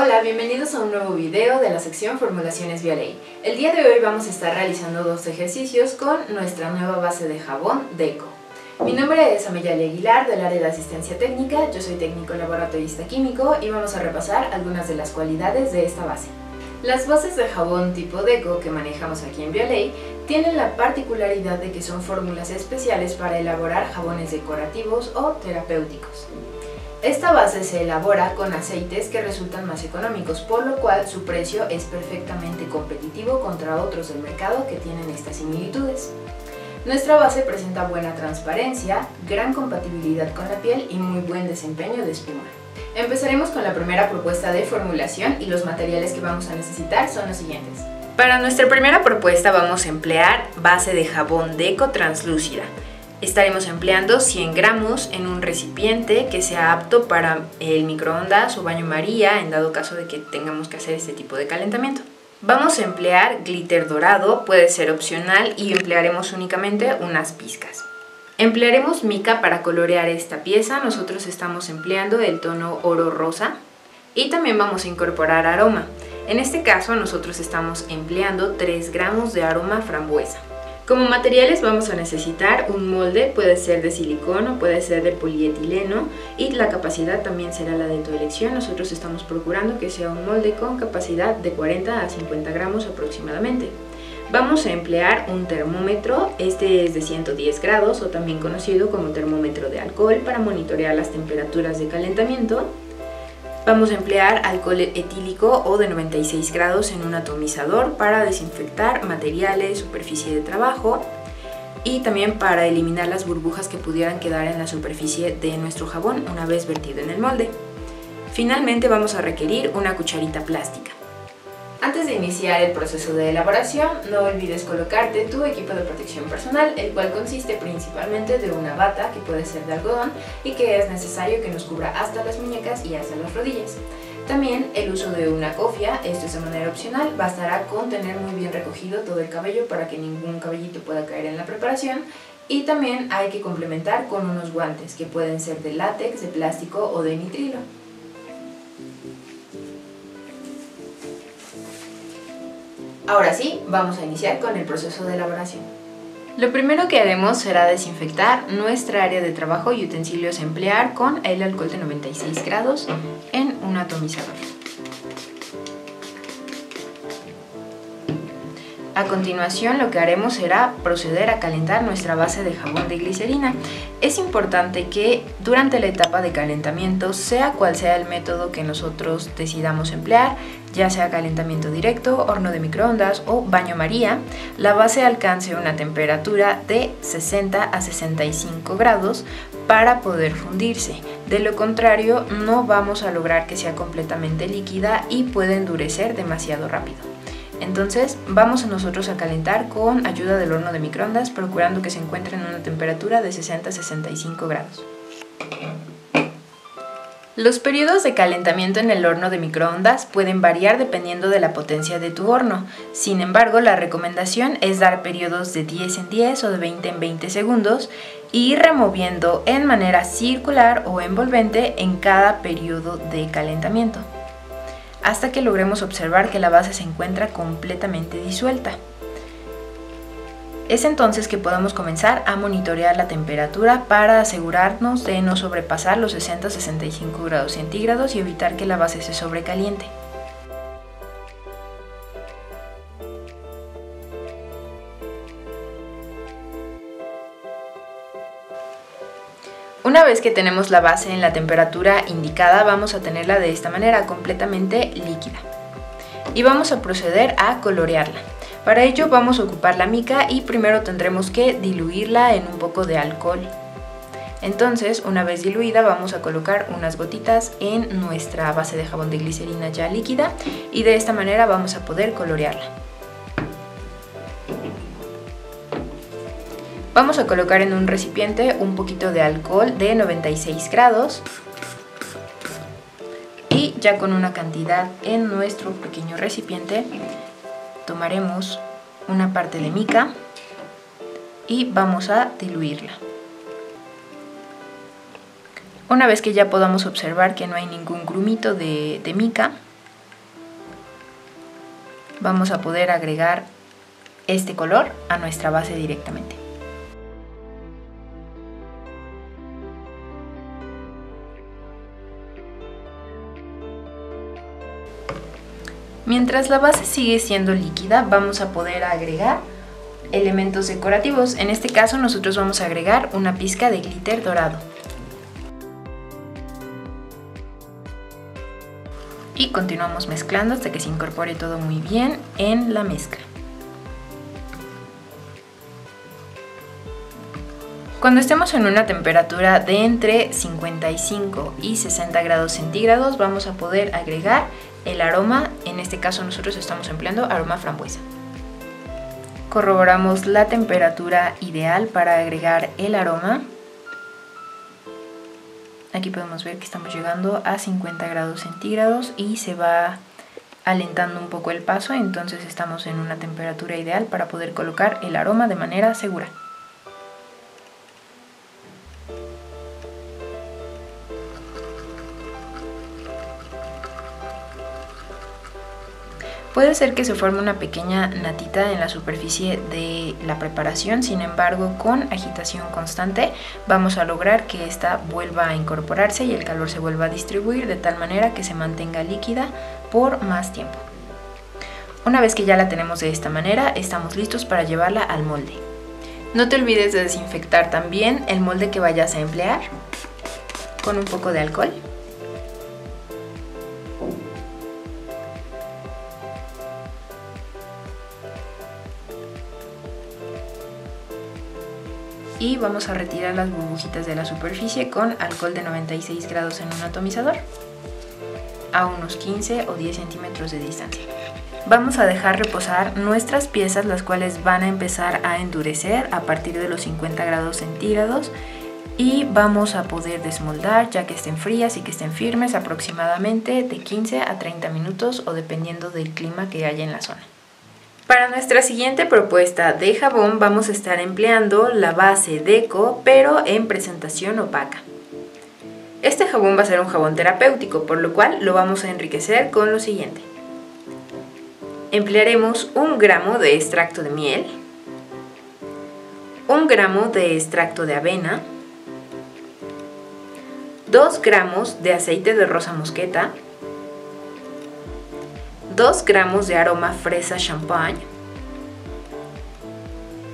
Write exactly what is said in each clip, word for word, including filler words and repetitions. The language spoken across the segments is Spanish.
Hola, bienvenidos a un nuevo video de la sección Formulaciones BioAlei. El día de hoy vamos a estar realizando dos ejercicios con nuestra nueva base de jabón DECO. Mi nombre es Amelia Aguilar del área de asistencia técnica, yo soy técnico laboratorista químico y vamos a repasar algunas de las cualidades de esta base. Las bases de jabón tipo DECO que manejamos aquí en BioAlei tienen la particularidad de que son fórmulas especiales para elaborar jabones decorativos o terapéuticos. Esta base se elabora con aceites que resultan más económicos, por lo cual su precio es perfectamente competitivo contra otros del mercado que tienen estas similitudes. Nuestra base presenta buena transparencia, gran compatibilidad con la piel y muy buen desempeño de espuma. Empezaremos con la primera propuesta de formulación y los materiales que vamos a necesitar son los siguientes. Para nuestra primera propuesta vamos a emplear base de jabón DECO translúcida. Estaremos empleando cien gramos en un recipiente que sea apto para el microondas o baño María en dado caso de que tengamos que hacer este tipo de calentamiento. Vamos a emplear glitter dorado, puede ser opcional y emplearemos únicamente unas pizcas. Emplearemos mica para colorear esta pieza, nosotros estamos empleando el tono oro rosa y también vamos a incorporar aroma. En este caso nosotros estamos empleando tres gramos de aroma frambuesa. Como materiales vamos a necesitar un molde, puede ser de silicón o puede ser de polietileno y la capacidad también será la de tu elección. Nosotros estamos procurando que sea un molde con capacidad de cuarenta a cincuenta gramos aproximadamente. Vamos a emplear un termómetro, este es de ciento diez grados o también conocido como termómetro de alcohol para monitorear las temperaturas de calentamiento. Vamos a emplear alcohol etílico o de noventa y seis grados en un atomizador para desinfectar materiales, superficie de trabajo y también para eliminar las burbujas que pudieran quedar en la superficie de nuestro jabón una vez vertido en el molde. Finalmente vamos a requerir una cucharita plástica. Antes de iniciar el proceso de elaboración, no olvides colocarte tu equipo de protección personal, el cual consiste principalmente de una bata que puede ser de algodón y que es necesario que nos cubra hasta las muñecas y hasta las rodillas. También el uso de una cofia, esto es de manera opcional, bastará con tener muy bien recogido todo el cabello para que ningún cabellito pueda caer en la preparación y también hay que complementar con unos guantes que pueden ser de látex, de plástico o de nitrilo. Ahora sí, vamos a iniciar con el proceso de elaboración. Lo primero que haremos será desinfectar nuestra área de trabajo y utensilios a emplear con el alcohol de noventa y seis grados en un atomizador. A continuación lo que haremos será proceder a calentar nuestra base de jabón de glicerina. Es importante que durante la etapa de calentamiento, sea cual sea el método que nosotros decidamos emplear, ya sea calentamiento directo, horno de microondas o baño María, la base alcance una temperatura de sesenta a sesenta y cinco grados para poder fundirse. De lo contrario, no vamos a lograr que sea completamente líquida y puede endurecer demasiado rápido. Entonces vamos nosotros a calentar con ayuda del horno de microondas, procurando que se encuentre en una temperatura de sesenta a sesenta y cinco grados. Los periodos de calentamiento en el horno de microondas pueden variar dependiendo de la potencia de tu horno. Sin embargo, la recomendación es dar periodos de diez en diez o de veinte en veinte segundos y ir removiendo en manera circular o envolvente en cada periodo de calentamiento, hasta que logremos observar que la base se encuentra completamente disuelta. Es entonces que podemos comenzar a monitorear la temperatura para asegurarnos de no sobrepasar los sesenta a sesenta y cinco grados centígrados y evitar que la base se sobrecaliente. Una vez que tenemos la base en la temperatura indicada, vamos a tenerla de esta manera, completamente líquida. Y vamos a proceder a colorearla. Para ello vamos a ocupar la mica y primero tendremos que diluirla en un poco de alcohol. Entonces, una vez diluida, vamos a colocar unas gotitas en nuestra base de jabón de glicerina ya líquida y de esta manera vamos a poder colorearla. Vamos a colocar en un recipiente un poquito de alcohol de noventa y seis grados y ya con una cantidad en nuestro pequeño recipiente tomaremos una parte de mica y vamos a diluirla. Una vez que ya podamos observar que no hay ningún grumito de, de mica, vamos a poder agregar este color a nuestra base directamente. Mientras la base sigue siendo líquida, vamos a poder agregar elementos decorativos. En este caso nosotros vamos a agregar una pizca de glitter dorado. Y continuamos mezclando hasta que se incorpore todo muy bien en la mezcla. Cuando estemos en una temperatura de entre cincuenta y cinco y sesenta grados centígrados, vamos a poder agregar el aroma. En este caso nosotros estamos empleando aroma frambuesa. Corroboramos la temperatura ideal para agregar el aroma. Aquí podemos ver que estamos llegando a cincuenta grados centígrados y se va alentando un poco el paso, entonces estamos en una temperatura ideal para poder colocar el aroma de manera segura. Puede ser que se forme una pequeña natita en la superficie de la preparación, sin embargo, con agitación constante vamos a lograr que esta vuelva a incorporarse y el calor se vuelva a distribuir de tal manera que se mantenga líquida por más tiempo. Una vez que ya la tenemos de esta manera, estamos listos para llevarla al molde. No te olvides de desinfectar también el molde que vayas a emplear con un poco de alcohol. Y vamos a retirar las burbujitas de la superficie con alcohol de noventa y seis grados en un atomizador a unos quince o diez centímetros de distancia. Vamos a dejar reposar nuestras piezas, las cuales van a empezar a endurecer a partir de los cincuenta grados centígrados y vamos a poder desmoldar ya que estén frías y que estén firmes aproximadamente de quince a treinta minutos o dependiendo del clima que haya en la zona. Para nuestra siguiente propuesta de jabón vamos a estar empleando la base DECO, pero en presentación opaca. Este jabón va a ser un jabón terapéutico, por lo cual lo vamos a enriquecer con lo siguiente. Emplearemos un gramo de extracto de miel, un gramo de extracto de avena, dos gramos de aceite de rosa mosqueta, dos gramos de aroma fresa champagne,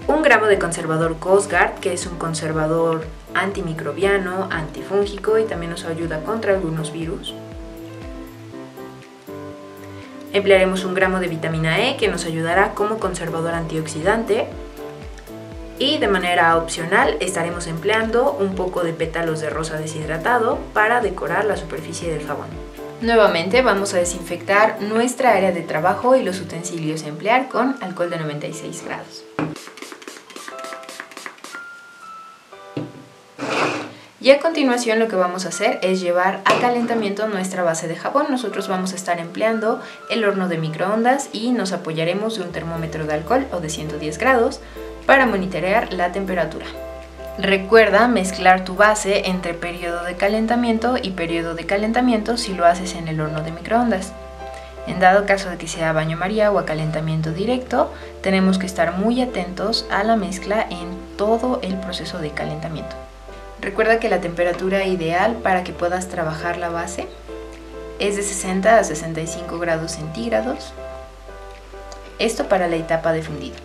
un gramo de conservador Cosgard, que es un conservador antimicrobiano, antifúngico y también nos ayuda contra algunos virus. Emplearemos un gramo de vitamina E, que nos ayudará como conservador antioxidante. Y de manera opcional estaremos empleando un poco de pétalos de rosa deshidratado para decorar la superficie del jabón. Nuevamente vamos a desinfectar nuestra área de trabajo y los utensilios a emplear con alcohol de noventa y seis grados. Y a continuación lo que vamos a hacer es llevar a calentamiento nuestra base de jabón. Nosotros vamos a estar empleando el horno de microondas y nos apoyaremos de un termómetro de alcohol o de ciento diez grados para monitorear la temperatura. Recuerda mezclar tu base entre periodo de calentamiento y periodo de calentamiento si lo haces en el horno de microondas. En dado caso de que sea baño María o a calentamiento directo, tenemos que estar muy atentos a la mezcla en todo el proceso de calentamiento. Recuerda que la temperatura ideal para que puedas trabajar la base es de sesenta a sesenta y cinco grados centígrados. Esto para la etapa de fundido.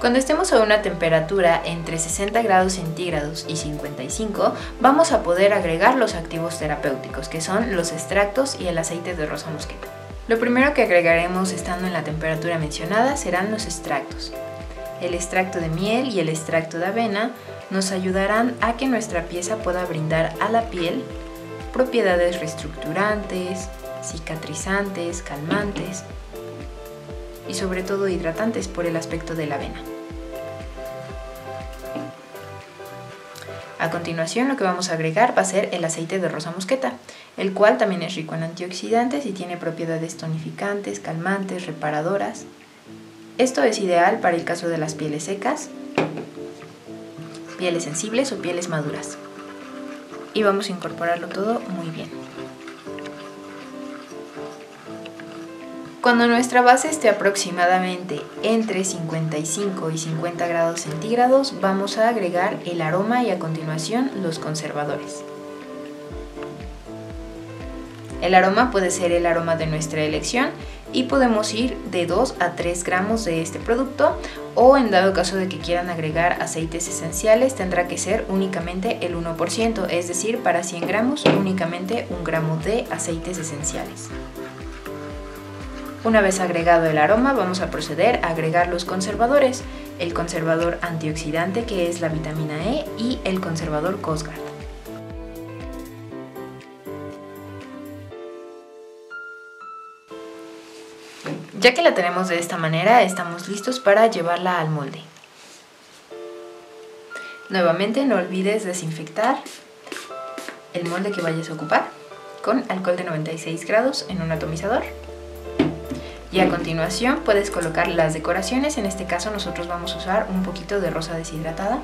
Cuando estemos a una temperatura entre sesenta grados centígrados y cincuenta y cinco, vamos a poder agregar los activos terapéuticos, que son los extractos y el aceite de rosa mosqueta. Lo primero que agregaremos estando en la temperatura mencionada serán los extractos. El extracto de miel y el extracto de avena nos ayudarán a que nuestra pieza pueda brindar a la piel propiedades reestructurantes, cicatrizantes, calmantes y sobre todo hidratantes por el aspecto de la avena. A continuación lo que vamos a agregar va a ser el aceite de rosa mosqueta, el cual también es rico en antioxidantes y tiene propiedades tonificantes, calmantes, reparadoras. Esto es ideal para el caso de las pieles secas, pieles sensibles o pieles maduras. Y vamos a incorporarlo todo muy bien. Cuando nuestra base esté aproximadamente entre cincuenta y cinco y cincuenta grados centígrados, vamos a agregar el aroma y a continuación los conservadores. El aroma puede ser el aroma de nuestra elección y podemos ir de dos a tres gramos de este producto, o en dado caso de que quieran agregar aceites esenciales tendrá que ser únicamente el uno por ciento, es decir, para cien gramos únicamente un gramo de aceites esenciales. Una vez agregado el aroma, vamos a proceder a agregar los conservadores, el conservador antioxidante que es la vitamina E y el conservador Cosgard. Ya que la tenemos de esta manera, estamos listos para llevarla al molde. Nuevamente no olvides desinfectar el molde que vayas a ocupar con alcohol de noventa y seis grados en un atomizador. Y a continuación puedes colocar las decoraciones. En este caso nosotros vamos a usar un poquito de rosa deshidratada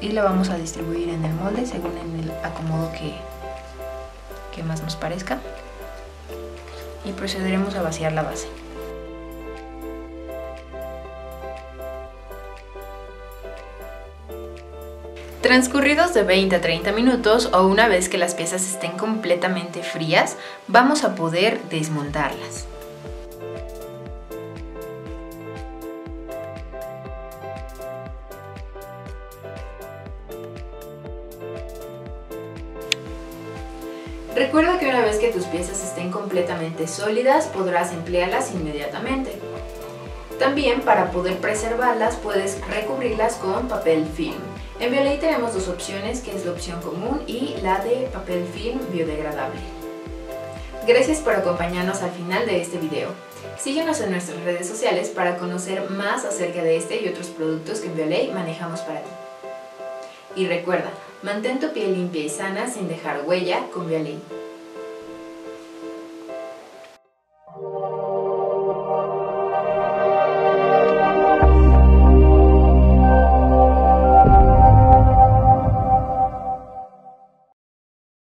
y la vamos a distribuir en el molde según en el acomodo que, que más nos parezca, y procederemos a vaciar la base. Transcurridos de veinte a treinta minutos o una vez que las piezas estén completamente frías, vamos a poder desmontarlas. Recuerda que una vez que tus piezas estén completamente sólidas, podrás emplearlas inmediatamente. También, para poder preservarlas, puedes recubrirlas con papel film. En BioAlei tenemos dos opciones, que es la opción común y la de papel film biodegradable. Gracias por acompañarnos al final de este video. Síguenos en nuestras redes sociales para conocer más acerca de este y otros productos que en BioAlei manejamos para ti. Y recuerda, mantén tu piel limpia y sana sin dejar huella con BioAlei.